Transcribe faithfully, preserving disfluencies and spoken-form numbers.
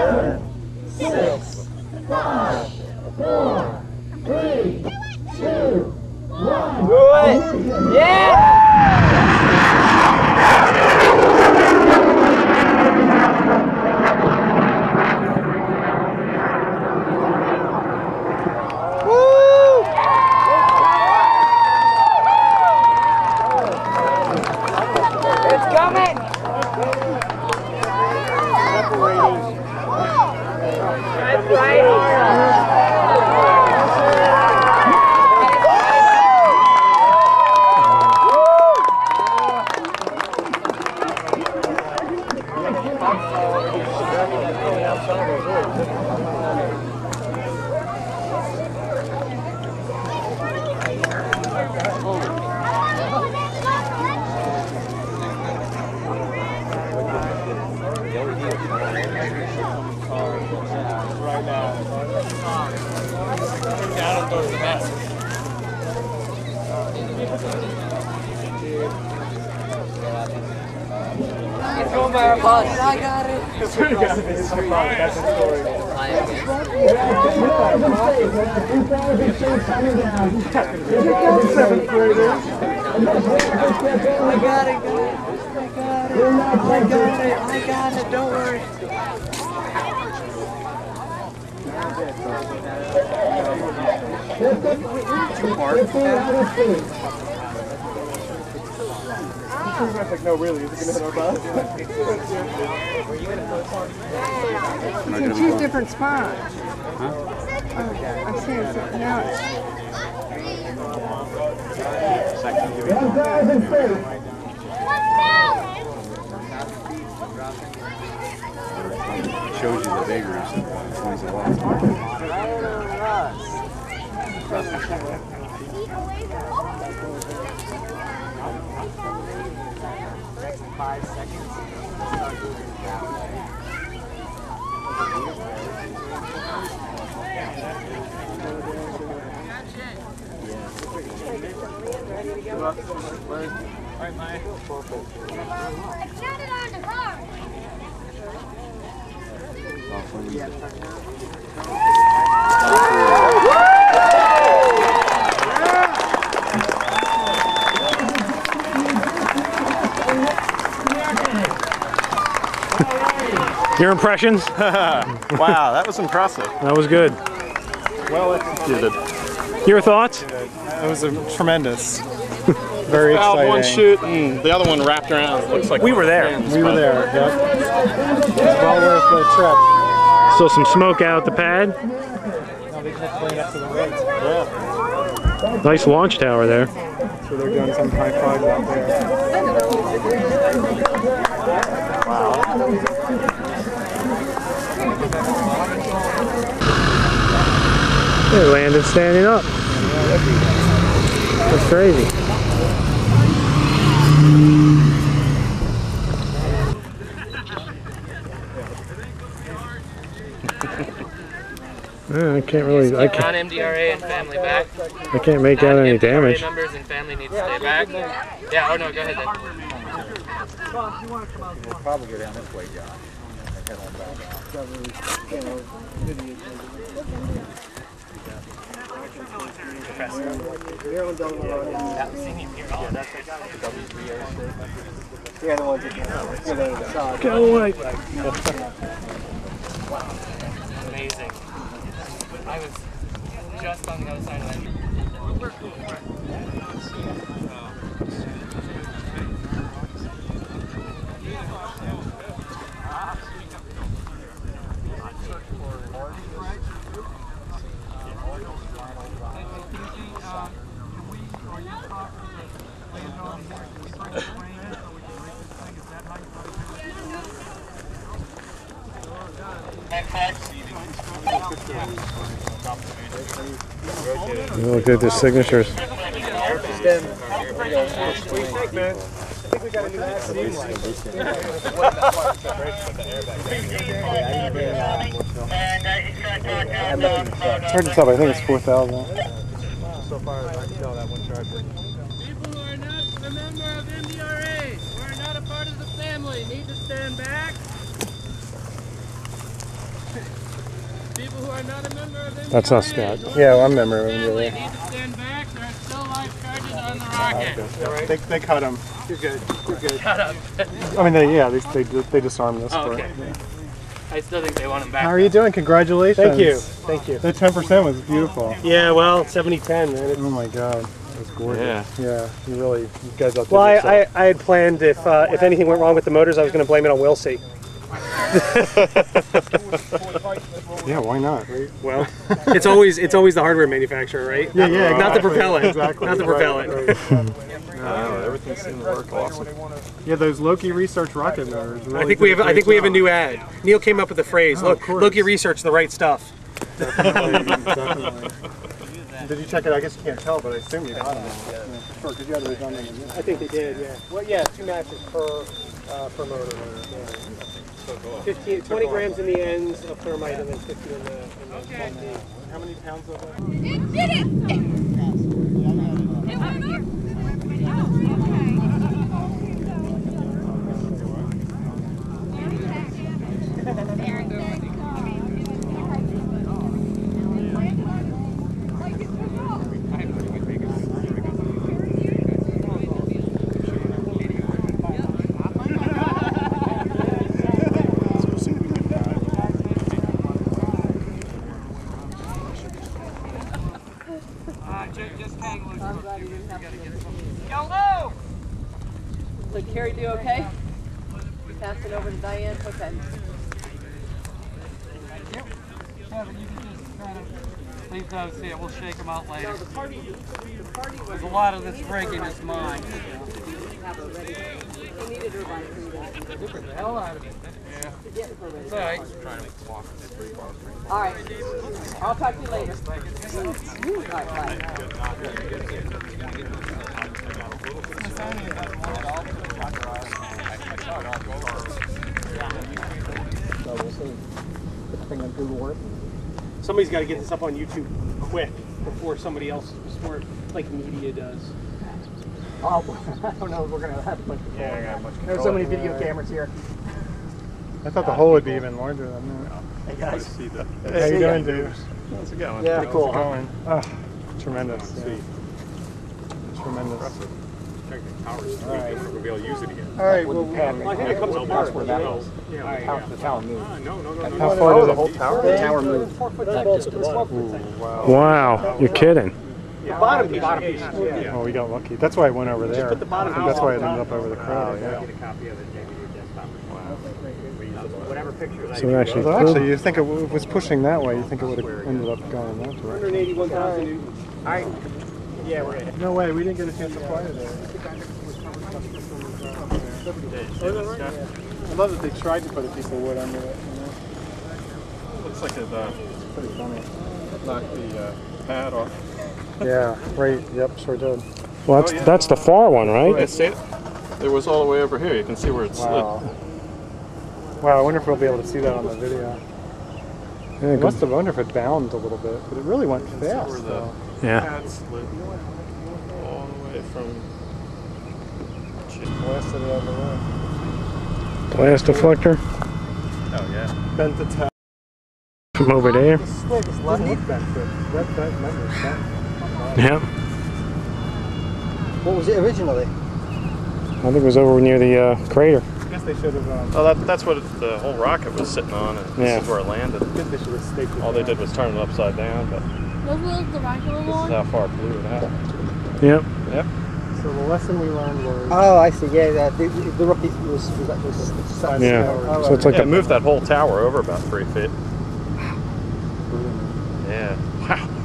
seven, six, five, four, three, two, one. Do it! Yeah! Your impressions? Wow, that was impressive. That was good. Well, it your thoughts? It was a tremendous. Very exciting. One shoot and the other one wrapped around. It looks like we were there. We were there. Yep. It was well worth the trip. So some smoke out the pad. Nice launch tower there. So they're doing some high five out there. Wow. They landed standing up. That's crazy. Yeah, I can't really. I can't. On M D R A and family back. I can't make out any damage. Members and family need to stay back. Yeah. Oh no. Go ahead. Then. We'll probably go down this way, John. Go away! Wow, amazing. I was just on the other side of that. Look at the signatures. Hard to tell, but I think it's four thousand. So far as I can tell, that one charge. A member of M D R A who are not a part of the family need to stand back. people who are not a member of M D R A. That's us, Scott. Yeah, well, I'm a member of M D R A. They need to stand back. There are still live charges on the rocket. Oh, okay. they, they cut them. You're good. You're good. Shut up. I mean, they, yeah, they, they, they disarmed us. Oh, okay. For, yeah. I still think they want them back. How are you doing? Congratulations. Thank you. Thank you. That ten percent was beautiful. Yeah, well, seventy ten, man. It, oh, my God. That's gorgeous. Yeah, yeah. You really, you guys out there. Well, I, I, I had planned if uh, if anything went wrong with the motors, I was going to blame it on Will See. Yeah, why not? Well, it's always it's always the hardware manufacturer, right? Yeah, yeah. Not the propellant. Exactly. Not the propellant. Right, right. uh, everything seemed to work awesome. Yeah, those Loki Research rocket motors. Really I think we have I think we have a new ad. Neil came up with the phrase. Oh, Look, Loki Research, the right stuff. Definitely, definitely. Did you check it? I guess you can't tell, but I assume you got them. Yeah. Yeah. Sure, because you had those on them. I think they did, yeah. Well, yeah, two matches per, uh, per motor. Yeah. fifteen, twenty grams in the ends of thermite, and then fifty in the... In the okay. How many pounds of that? It did it! It went up! So Carrie, do you okay? Pass it over to Diane. Okay. Yep. Yeah, but you can just kind of leave those here. We'll shake them out later. No, the party, the party There's a lot of this break in his mind. He needed her by three the hell out of it. Yeah. It's all right. All right. I'll talk to you later. Ooh, all right. Somebody's got to get this up on YouTube quick before somebody else, before like media does. Oh, I don't know if we're going to have a bunch of yeah, yeah, bunch There's so many video there. cameras here. I thought the hole would be even larger than that. Hey guys. See the, hey, how you doing, dude? How's it going? Yeah, How's cool. It going? Oh, tremendous. Yeah. Yeah. Tremendous. Hours all right. We'll be able to use it again. All right. Well, well, I think it comes well, apart. Where that is. Yeah, right, yeah. The tower moved. Uh, no, no, no, no, How far no, no, no, did the whole tower? The tower moved. Wow. wow. You're kidding. The bottom piece. Yeah. Oh, we got lucky. That's why I went over there. The I think that's why I ended up over the crowd. Yeah. Wow. So actually, well, actually, you think it was pushing that way? You think it would have ended up going that direction? one hundred eighty-one thousand newtons. All right. Yeah, we're in it. No way, we didn't get a chance to fly today. I love that they tried to put a piece of wood under it. You know? Looks like it, uh, it's pretty funny. Knocked the uh, pad off. Yeah, right. Yep, sure did. Well, that's, oh, yeah. that's the far one, right? Right. See it? It was all the way over here. You can see where it wow. slid. Wow, I wonder if we'll be able to see that on the video. Yeah, it must have wondered if it bounded a little bit, but it really went fast. Yeah. Pad slid all the way from. Just blasted it out of the way. Blast deflector. Oh yeah. Bent the tap. From over there. The slid is left foot. Left foot, left foot. Yep. What was it originally? I think it was over near the uh, crater. I guess they should have. Um, oh, that, that's what it, the whole rocket was sitting on, and yeah. This is where it landed. I think they should have staked it all they did was turn it upside down, but. What the rocket was on? This is how far it blew it out. Yep. Yep. So the lesson we learned was. Oh, I see. Yeah, that the, the rocket was, was actually side yeah. Tower. So it's like yeah, it moved that whole tower over about three feet. Wow. Yeah. Wow.